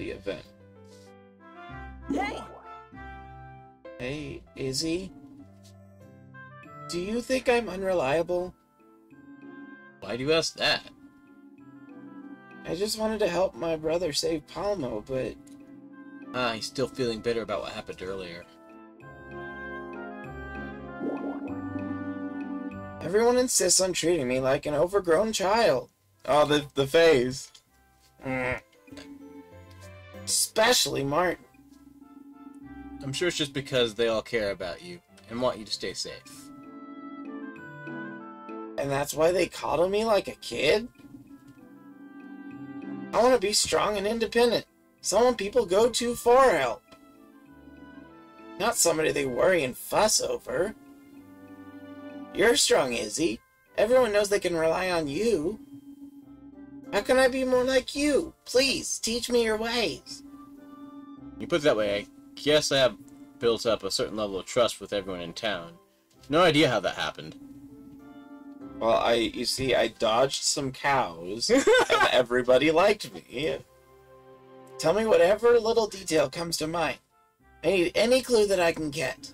the event. Hey! Hey, Izzy? Do you think I'm unreliable? Why do you ask that? I just wanted to help my brother save Palmo, but... Ah, he's still feeling bitter about what happened earlier. Everyone insists on treating me like an overgrown child. Oh, the phase. Especially Martin. I'm sure it's just because they all care about you and want you to stay safe. And that's why they coddle me like a kid? I want to be strong and independent. Someone people go to for help. Not somebody they worry and fuss over. You're strong, Izzy. Everyone knows they can rely on you. How can I be more like you? Please, teach me your ways. You put it that way, I guess I have built up a certain level of trust with everyone in town. No idea how that happened. Well, you see, I dodged some cows, and everybody liked me. Tell me whatever little detail comes to mind. I need any clue that I can get.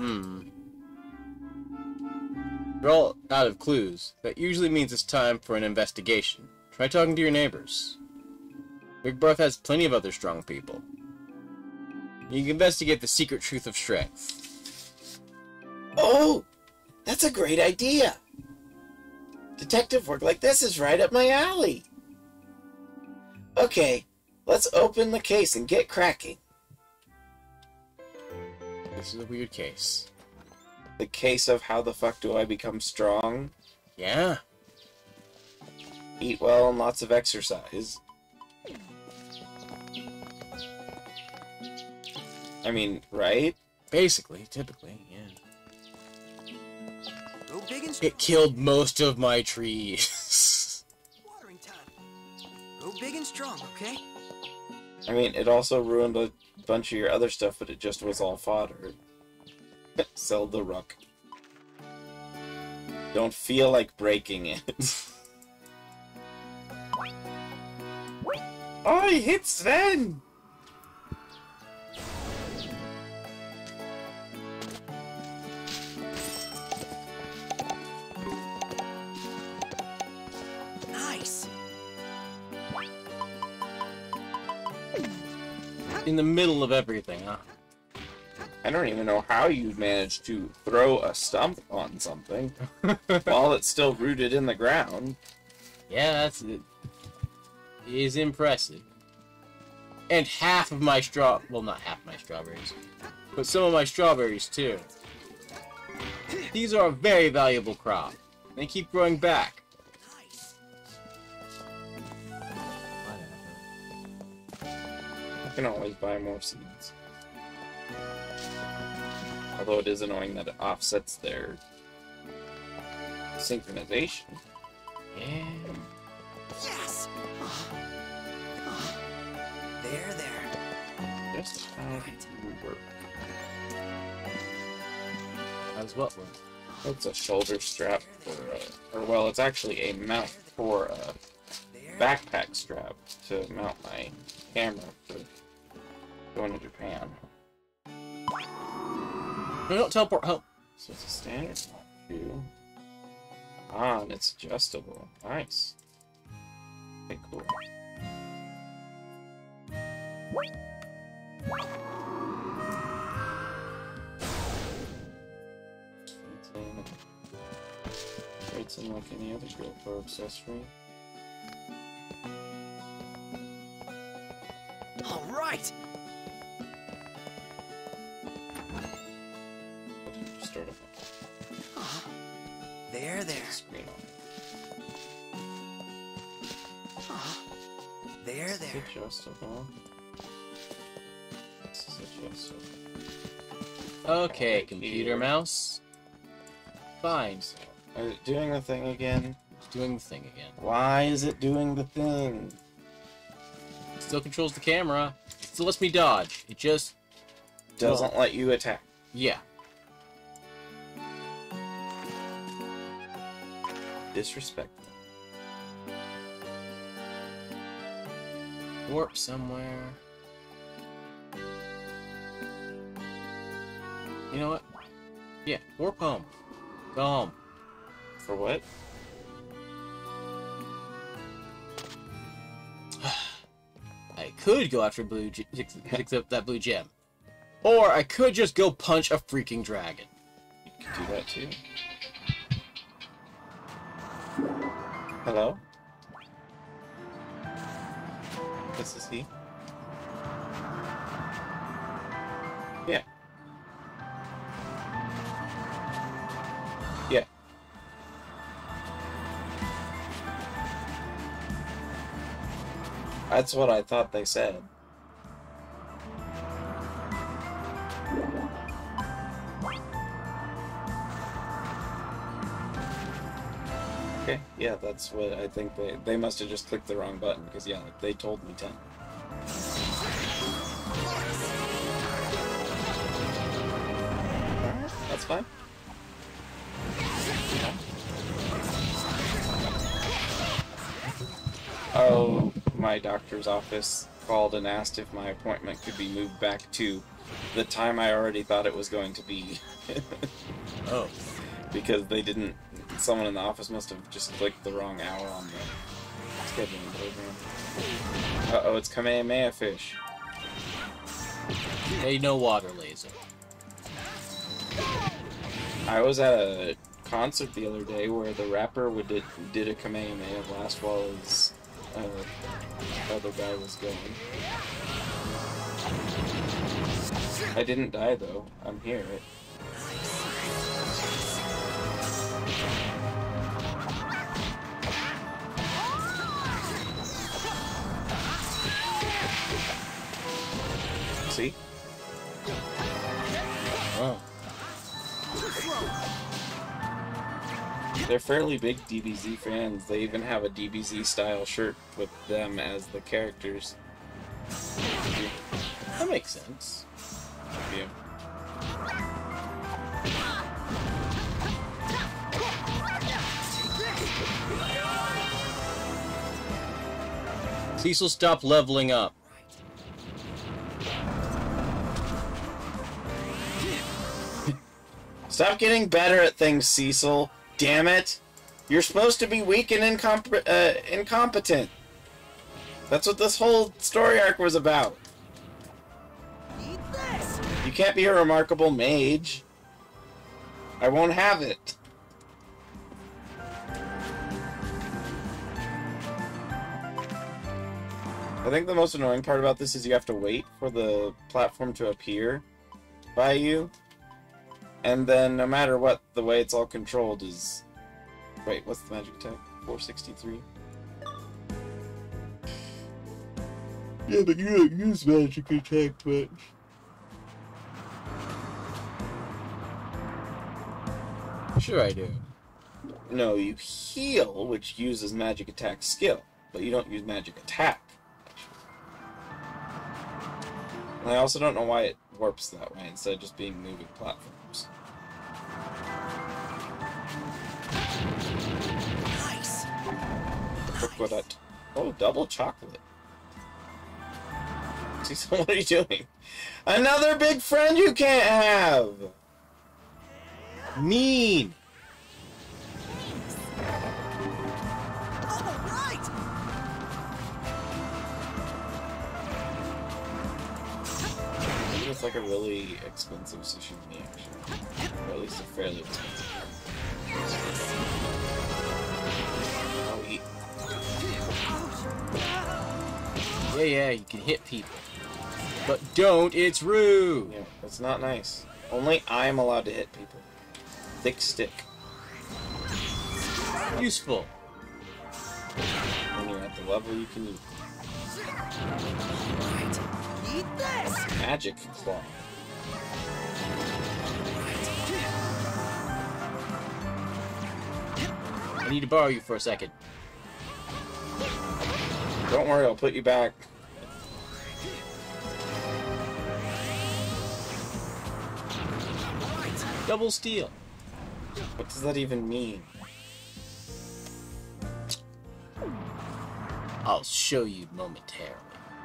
You're all out of clues. That usually means it's time for an investigation. Try talking to your neighbors. Big Barth has plenty of other strong people. You can investigate the secret truth of strength. Oh! That's a great idea! Detective work like this is right up my alley! Okay, let's open the case and get cracking. This is a weird case. The case of how the fuck do I become strong? Yeah. Eat well and lots of exercise. I mean, right? Basically, typically, yeah. It killed most of my trees. Watering time. Go big and strong, okay? I mean, it also ruined a bunch of your other stuff, but it just was all fodder. Sell the rook. Don't feel like breaking it. I hit Sven! In the middle of everything, huh? I don't even know how you managed to throw a stump on something while it's still rooted in the ground. Yeah, that's it. It is impressive. And half of my well, not half my strawberries, but some of my strawberries too. These are a very valuable crop. They keep growing back. I can always buy more seeds. Although it is annoying that it offsets their synchronization. Yeah. Yes. There, there. Just how it work. How's what work? It's a shoulder strap for, or well, it's actually a mount for a backpack strap to mount my camera for. Going to Japan. No, don't teleport. Help. So it's a standard view. Ah, and it's adjustable. Nice. Okay, cool. It's unlike any other Guild Core accessory. All right. There, there. Screen on. There, there. It's adjustable. This is adjustable. Okay, computer mouse. Fine. Is it doing the thing again? It's doing the thing again. Why is it doing the thing? It still controls the camera. It still lets me dodge. It just... doesn't let you attack. Yeah. Disrespectful. warp somewhere. You know what? Yeah, warp home. Go home. For what? I could go after blue that blue gem. Or I could just go punch a freaking dragon. You could do that too. Hello? This is he. Yeah. Yeah. That's what I thought they said. Okay, yeah, that's what I think they must have just clicked the wrong button, because yeah, they told me 10. Alright, that's fine. Oh, my doctor's office called and asked if my appointment could be moved back to the time I already thought it was going to be. Oh. Because they didn't... Someone in the office must have just clicked the wrong hour on the scheduling program. Uh-oh, it's Kamehameha Fish. Hey, no water laser. I was at a concert the other day where the rapper did a Kamehameha blast while his other guy was going. I didn't die, though. I'm here. See? Wow. They're fairly big DBZ fans. They even have a DBZ style shirt with them as the characters. That makes sense. Yeah. Cecil, stop leveling up. Stop getting better at things, Cecil. Damn it! You're supposed to be weak and incompetent. That's what this whole story arc was about. You can't be a remarkable mage. I won't have it. I think the most annoying part about this is you have to wait for the platform to appear by you. And then, no matter what, the way it's all controlled is... Wait, what's the magic attack? 463? Yeah, but you don't use magic attack much. Sure I do. No, you heal, which uses magic attack skill. But you don't use magic attack. And I also don't know why it warps that way instead of just being moving platforms. Nice. Look what I oh, double chocolate. Cecil, what are you doing? Another big friend you can't have. Mean. It's like a really expensive sushi meal, actually. Or at least a fairly expensive one. I'll eat. Yeah, you can hit people. But don't, it's rude! Yeah, that's not nice. Only I'm allowed to hit people. Thick stick. Useful. When you're at the level, you can eat. Eat this! Magic claw. I need to borrow you for a second. Don't worry, I'll put you back. Double steal. What does that even mean? I'll show you momentarily.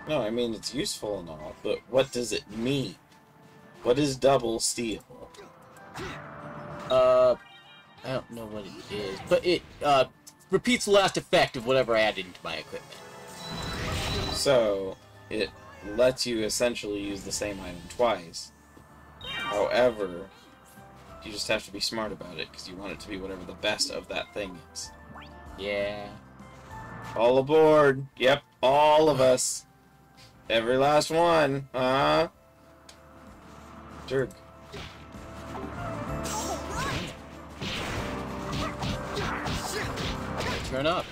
No, I mean, it's useful and all, but what does it mean? What is double steel? I don't know what it is, but it, repeats the last effect of whatever I added into my equipment. So, it lets you essentially use the same item twice. However, you just have to be smart about it, because you want it to be whatever the best of that thing is. Yeah. All aboard! Yep, all of us. Every last one, huh? Jerk. Turn up.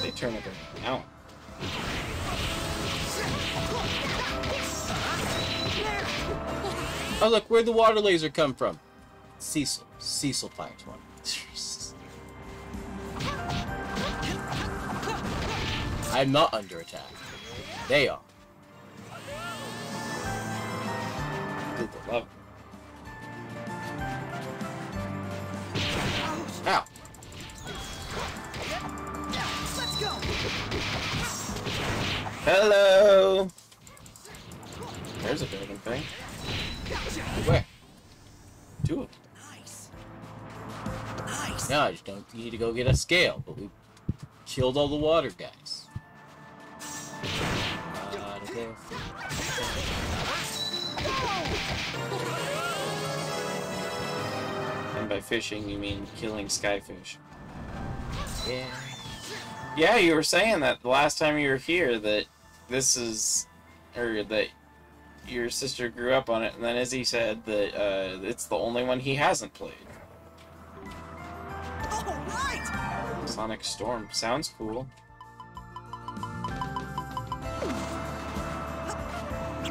They turn up right now. Oh look, where'd the water laser come from? Cecil. Cecil fires one. I'm not under attack. They are. Dude, they love me. Ow! Let's go. Hello! There's a dragon thing. Where? Do it. Nice. Nice. No, I just don't need to go get a scale, but we killed all the water guys. And by fishing, you mean killing skyfish. Yeah. Yeah, you were saying that the last time you were here, that this is... or that your sister grew up on it, and then Izzy said that it's the only one he hasn't played. Oh, right. Sonic Storm. Sounds cool.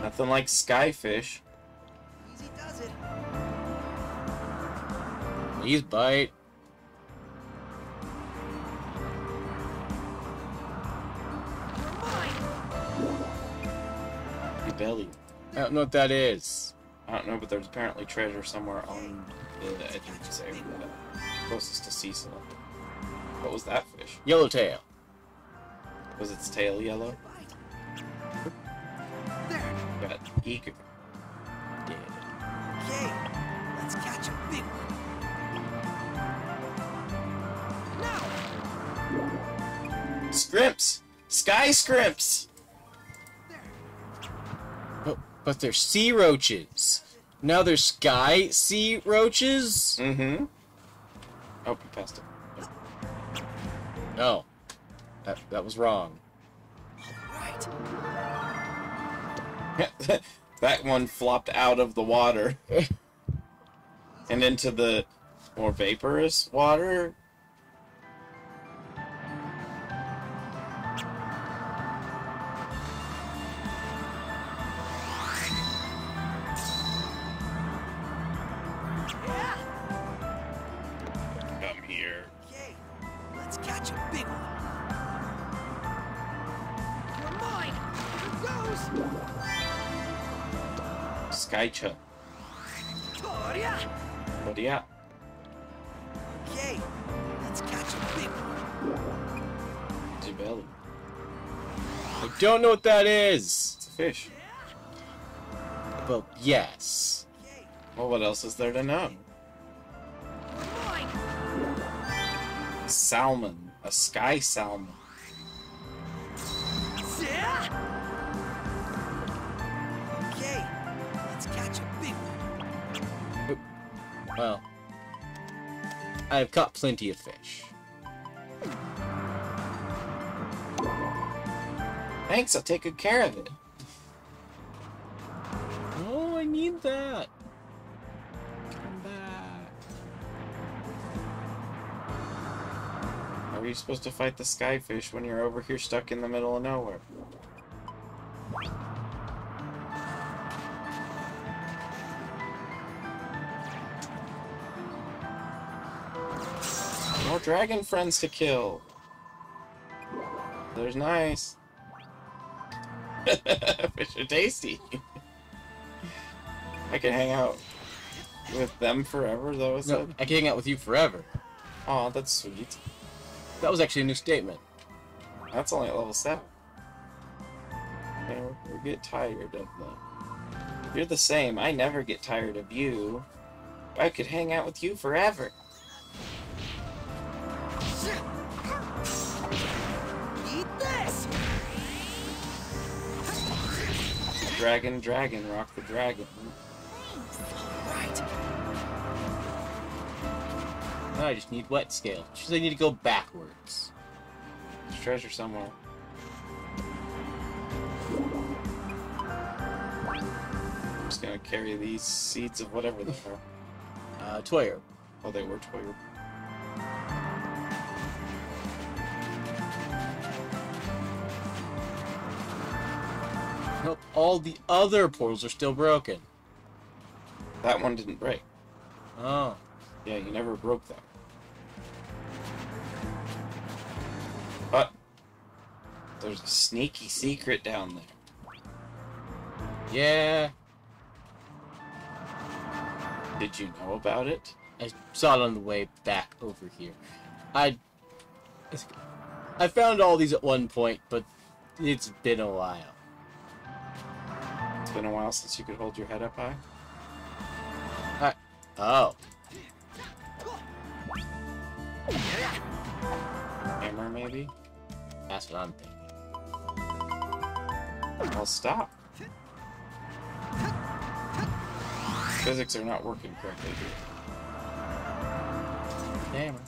Nothing like skyfish. Easy does it. Please bite. Your belly. I don't know what that is. I don't know, but there's apparently treasure somewhere on the edge of this area. Closest to Cecil. What was that fish? Yellowtail. Was its tail yellow? Got eager. Dead. Okay, let's catch a big one. Now! Scrimps! Sky scrimps! But they're sea roaches. Now they're sky sea roaches? Mm-hmm. Oh, you passed it. Oh. No. That was wrong. Alright. That one flopped out of the water and into the more vaporous water. Come here. Okay, let's catch a big one. You're mine. Here goes. Skycha. What do you got? Okay, let's catch a big one. Jabelli. I don't know what that is. It's a fish. Well, yes. Well, what else is there to know? Salmon. A sky salmon. Well, I have caught plenty of fish. Thanks, I'll take good care of it. Oh, I need that. Come back. Are you supposed to fight the skyfish when you're over here stuck in the middle of nowhere? More dragon friends to kill. There's nice. Fish are tasty. I can hang out with them forever, though. No, I can hang out with you forever. Aw, that's sweet. That was actually a new statement. That's only at level 7. Okay, we get tired of them. You're the same. I never get tired of you. I could hang out with you forever. Eat this. Dragon, dragon, rock the dragon. No, I just need wet scale. Just I need to go backwards. There's treasure somewhere. I'm just gonna carry these seeds of whatever they are. Toyer. Oh, they were Toyer. Nope, all the other portals are still broken. That one didn't break. Oh. Yeah, you never broke that. But there's a sneaky secret down there. Yeah. Did you know about it? I saw it on the way back over here. I found all these at one point, but it's been a while. It's been a while since you could hold your head up high? Oh. Hammer, maybe? That's what I'm thinking. Well, stop. Physics are not working correctly here. Hammer.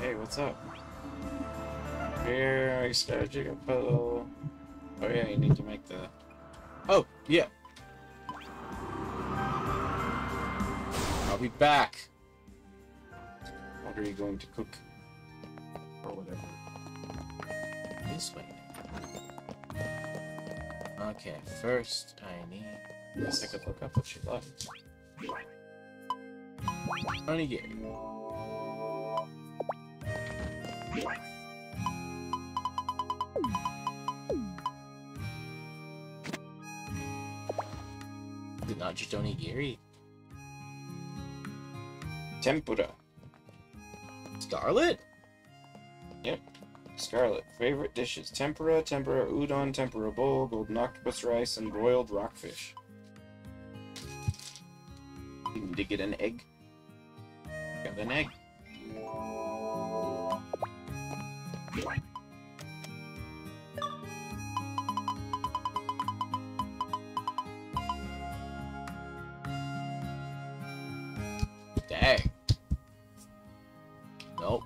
Hey, what's up? Here, I started to make a puzzle. Oh yeah, you need to make the... Oh, yeah. I'll be back. What are you going to cook? Or whatever. This way. Okay, first I need... Yes, I could look up what she left. Honey Gary. Not just onigiri. Tempura. Scarlet? Yep. Scarlet. Favorite dishes. Tempura, tempura udon, tempura bowl, golden octopus rice, and broiled rockfish. You need to get an egg. Got an egg. Dang. Nope.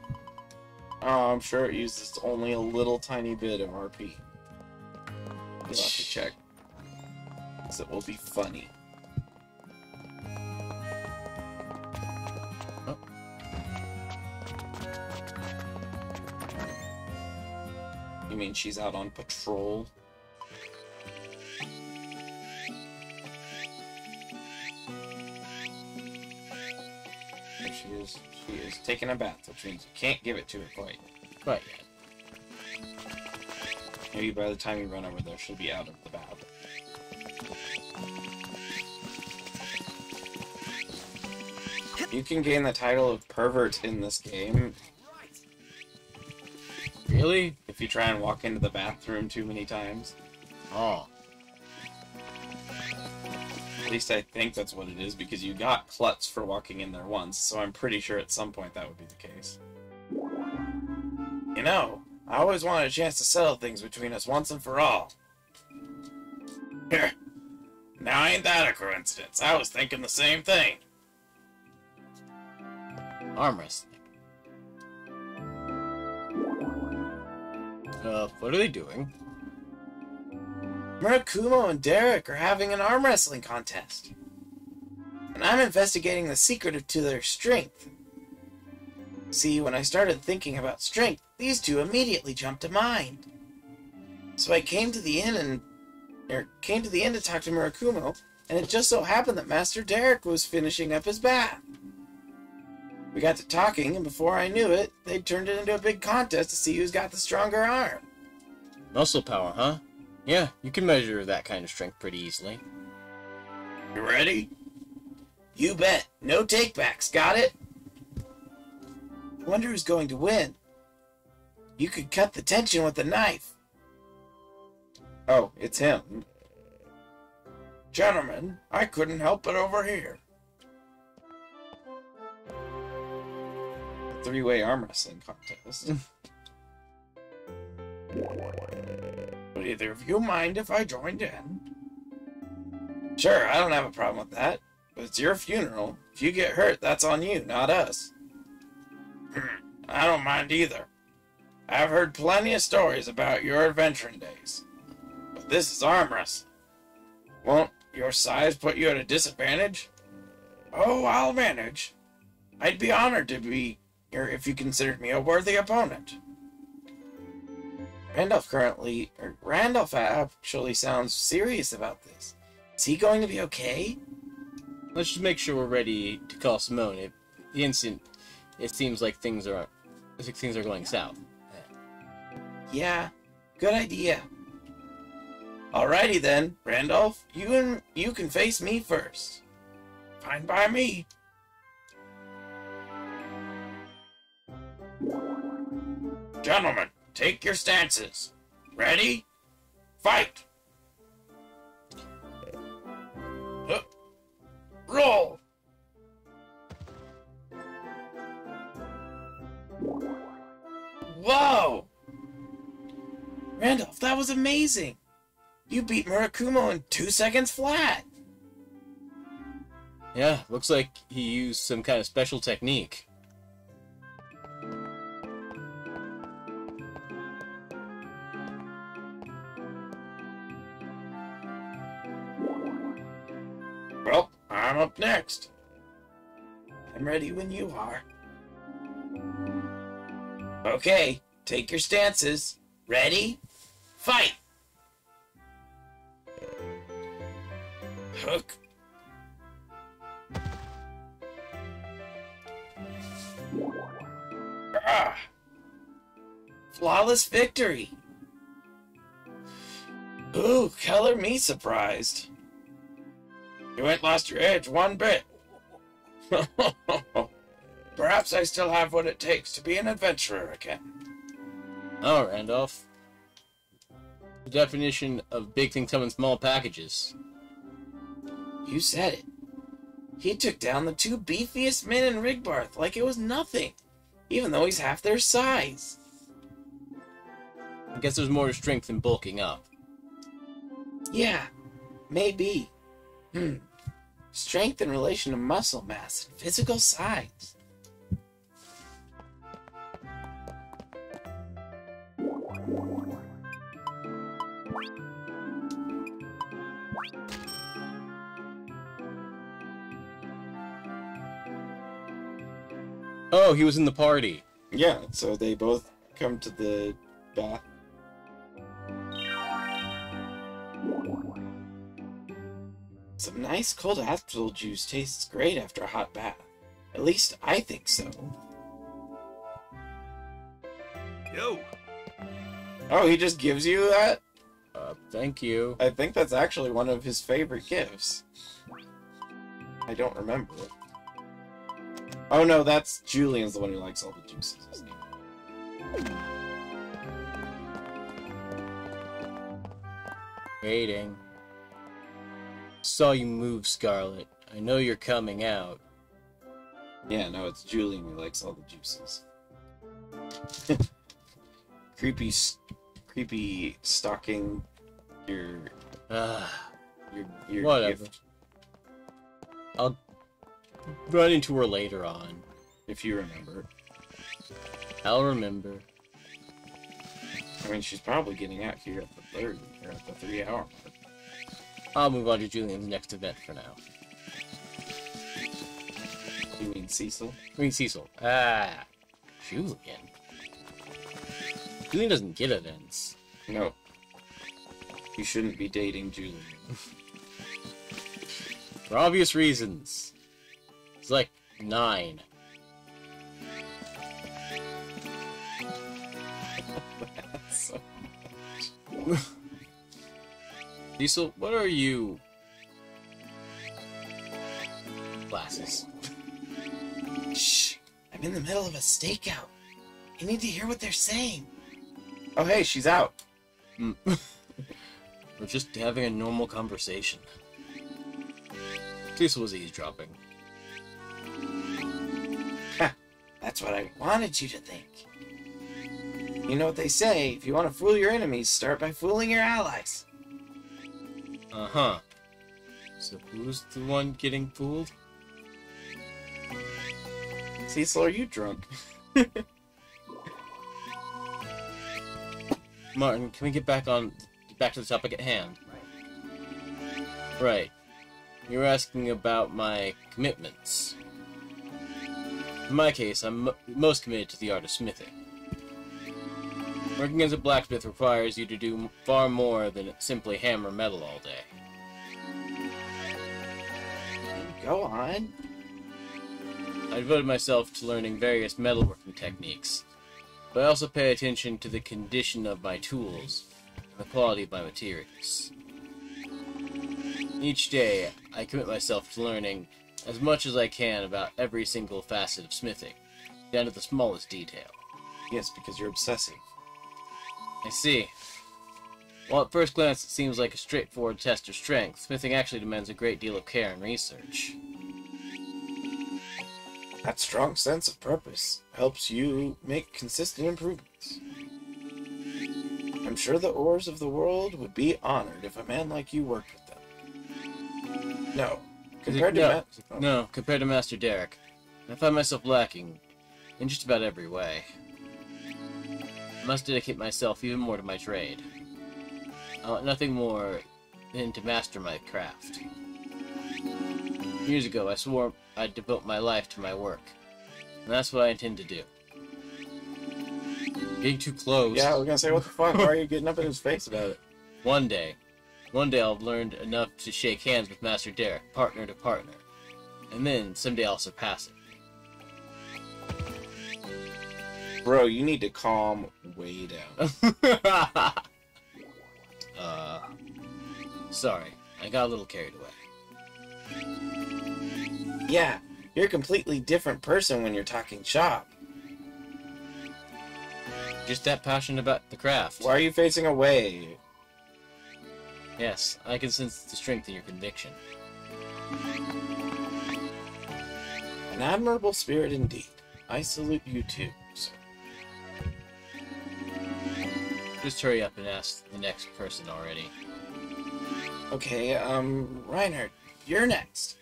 Oh, I'm sure it uses only a little tiny bit of RP. We'll have to check. Because it will be funny. Oh. You mean she's out on patrol? She is taking a bath, which means you can't give it to her quite yet. Maybe by the time you run over there, she'll be out of the bath. You can gain the title of pervert in this game. Really? If you try and walk into the bathroom too many times. Oh. At least I think that's what it is, because you got klutz for walking in there once, so I'm pretty sure at some point that would be the case. You know, I always wanted a chance to settle things between us once and for all. Here. Now ain't that a coincidence? I was thinking the same thing. Arm wrestling. What are they doing? Murakumo and Derek are having an arm wrestling contest. And I'm investigating the secret to their strength. See, when I started thinking about strength, these two immediately jumped to mind. So I came to the inn to talk to Murakumo, and it just so happened that Master Derek was finishing up his bath. We got to talking, and before I knew it, they turned it into a big contest to see who's got the stronger arm. Muscle power, huh? Yeah, you can measure that kind of strength pretty easily. You ready? You bet. No takebacks, got it? I wonder who's going to win. You could cut the tension with a knife. Oh, it's him. Gentlemen, I couldn't help but overhear. A three-way arm wrestling contest. Would either of you mind if I joined in? Sure, I don't have a problem with that. But it's your funeral. If you get hurt, that's on you, not us. I don't mind either. I've heard plenty of stories about your adventuring days. But this is arm wrestling. Won't your size put you at a disadvantage? Oh, I'll manage. I'd be honored to be here if you considered me a worthy opponent. Randolph actually sounds serious about this. Is he going to be okay? Let's just make sure we're ready to call Simone the instant it seems like things are going south. Yeah, good idea. Alrighty then, Randolph, you can face me first. Fine by me. Gentlemen, take your stances. Ready? Fight! Roll! Whoa! Randolph, that was amazing! You beat Murakumo in 2 seconds flat! Yeah, looks like he used some kind of special technique. Well, I'm up next. I'm ready when you are. Okay, take your stances. Ready? Fight! Hook. Ah. Flawless victory. Ooh, color me surprised. You ain't lost your edge one bit. Perhaps I still have what it takes to be an adventurer again. Oh, Randolph. The definition of big things come in small packages. You said it. He took down the two beefiest men in Rigbarth like it was nothing, even though he's half their size. I guess there's more to strength than bulking up. Yeah, maybe. Strength in relation to muscle mass and physical size. Oh, he was in the party. Yeah, so they both come to the bath. Some nice cold apple juice tastes great after a hot bath. At least I think so. Yo! Oh, he just gives you that? Thank you. I think that's actually one of his favorite gifts. I don't remember it. Oh no, that's Julian's the one who likes all the juices, isn't he? Waiting. Saw you move, Scarlet. I know you're coming out. Yeah, no, it's Julian who likes all the juices. creepy stalking your whatever. Gift. I'll run into her later on. If you remember. I'll remember. I mean, she's probably getting out here at the 30 or at the 3 hour mark. I'll move on to Julian's next event for now. You mean Cecil? I mean Cecil. Ah, Julian. Julian doesn't get events. No. You shouldn't be dating Julian. For obvious reasons. He's like 9. That's so much. Diesel, what are you? Glasses. Shh! I'm in the middle of a stakeout. I need to hear what they're saying. Oh, hey, she's out. We're just having a normal conversation. Diesel was eavesdropping. That's what I wanted you to think. You know what they say, if you want to fool your enemies, start by fooling your allies. Uh-huh. So who's the one getting fooled? Cecil, are you drunk? Martin, can we get back to the topic at hand? Right. You were asking about my commitments. In my case, I'm most committed to the art of smithing. Working as a blacksmith requires you to do far more than simply hammer metal all day. Go on. I devoted myself to learning various metalworking techniques, but I also pay attention to the condition of my tools and the quality of my materials. Each day, I commit myself to learning as much as I can about every single facet of smithing, down to the smallest detail. Yes, because you're obsessive. I see. While at first glance it seems like a straightforward test of strength, smithing actually demands a great deal of care and research. That strong sense of purpose helps you make consistent improvements. I'm sure the ores of the world would be honored if a man like you worked with them. Compared to Master Derek, I find myself lacking in just about every way. I must dedicate myself even more to my trade. I want nothing more than to master my craft. Years ago, I swore I'd devote my life to my work, and that's what I intend to do. Getting too close. Yeah, I was gonna say, what the fuck? Why are you getting up in his face about it? One day I'll have learned enough to shake hands with Master Derek, partner to partner. And then, someday I'll surpass it. Bro, you need to calm way down. Sorry, I got a little carried away. Yeah, you're a completely different person when you're talking shop. Just that passionate about the craft. Why are you facing away? Yes, I can sense the strength in your conviction. An admirable spirit indeed. I salute you too, sir. Just hurry up and ask the next person already. Okay, Reinhardt, you're next.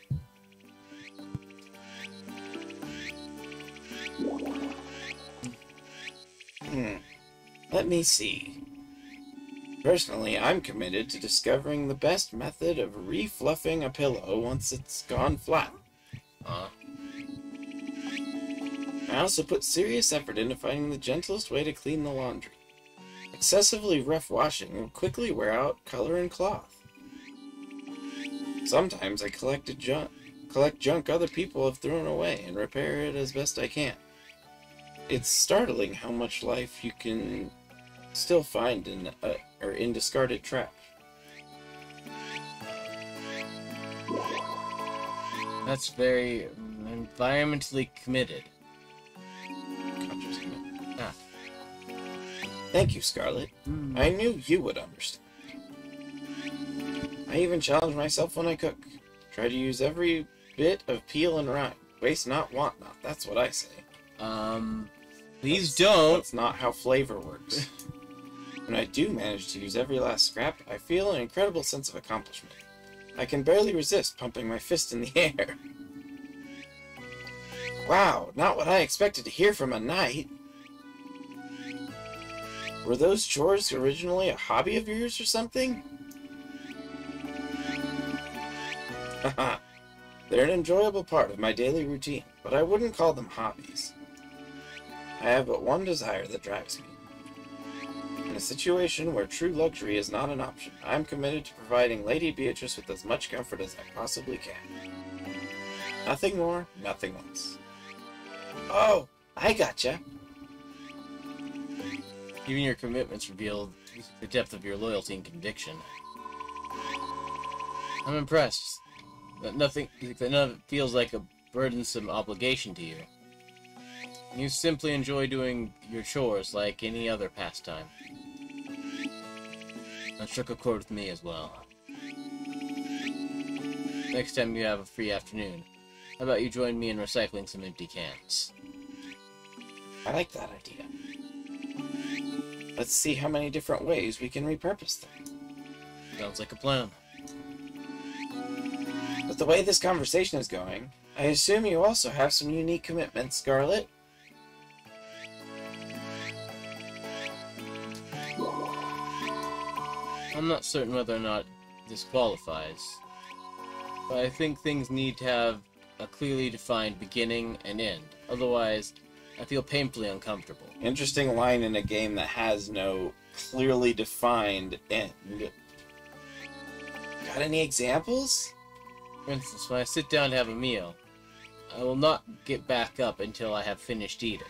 Let me see. Personally, I'm committed to discovering the best method of re-fluffing a pillow once it's gone flat. I also put serious effort into finding the gentlest way to clean the laundry. Excessively rough washing will quickly wear out color and cloth. Sometimes I collect junk other people have thrown away and repair it as best I can. It's startling how much life you can still find in discarded trash. That's very environmentally committed. Ah. Thank you, Scarlet. I knew you would understand. I even challenge myself when I cook. Try to use every bit of peel and rind. Waste not, want not. That's what I say. That's not how flavor works. When I do manage to use every last scrap, I feel an incredible sense of accomplishment. I can barely resist pumping my fist in the air. Wow, not what I expected to hear from a knight. Were those chores originally a hobby of yours or something? Haha, they're an enjoyable part of my daily routine, but I wouldn't call them hobbies. I have but one desire that drives me. In a situation where true luxury is not an option, I am committed to providing Lady Beatrice with as much comfort as I possibly can. Nothing more, nothing less. Oh, I gotcha! Even your commitments reveal the depth of your loyalty and conviction. I'm impressed. None of it feels like a burdensome obligation to you. You simply enjoy doing your chores like any other pastime. That struck a chord with me as well. Next time you have a free afternoon, how about you join me in recycling some empty cans? I like that idea. Let's see how many different ways we can repurpose them. Sounds like a plan. With the way this conversation is going, I assume you also have some unique commitments, Scarlet. I'm not certain whether or not this qualifies, but I think things need to have a clearly defined beginning and end. Otherwise, I feel painfully uncomfortable. Interesting line in a game that has no clearly defined end. Got any examples? For instance, when I sit down to have a meal, I will not get back up until I have finished eating.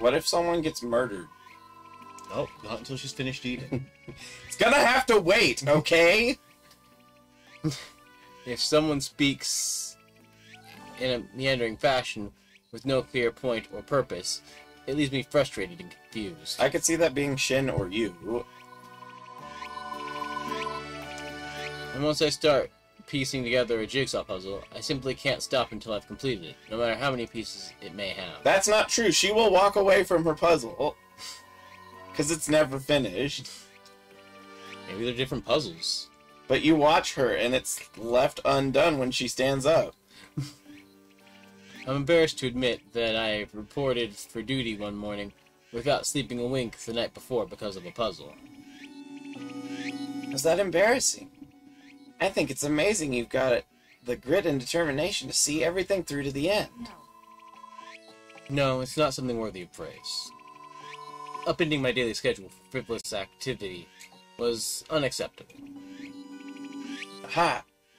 What if someone gets murdered? Oh, not until she's finished eating. It's gonna have to wait, okay? If someone speaks in a meandering fashion with no clear point or purpose, it leaves me frustrated and confused. I could see that being Shin or you. And once I start piecing together a jigsaw puzzle, I simply can't stop until I've completed it, no matter how many pieces it may have. That's not true. She will walk away from her puzzle. Because it's never finished. Maybe they're different puzzles. But you watch her, and it's left undone when she stands up. I'm embarrassed to admit that I reported for duty one morning without sleeping a wink the night before because of a puzzle. Was that embarrassing? I think it's amazing you've got the grit and determination to see everything through to the end. No, it's not something worthy of praise. Upending my daily schedule for frivolous activity was unacceptable. Aha!